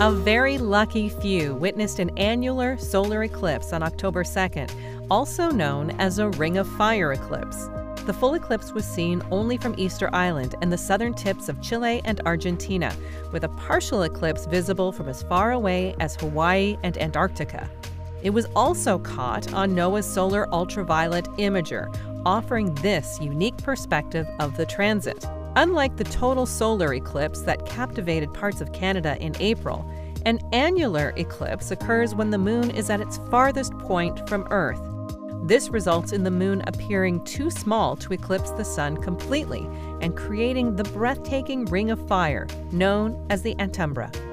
A very lucky few witnessed an annular solar eclipse on October 2nd, also known as a Ring of Fire eclipse. The full eclipse was seen only from Easter Island and the southern tips of Chile and Argentina, with a partial eclipse visible from as far away as Hawaii and Antarctica. It was also caught on NOAA's Solar Ultraviolet Imager, offering this unique perspective of the transit. Unlike the total solar eclipse that captivated parts of Canada in April, an annular eclipse occurs when the moon is at its farthest point from Earth. This results in the moon appearing too small to eclipse the sun completely and creating the breathtaking Ring of Fire known as the Antumbra.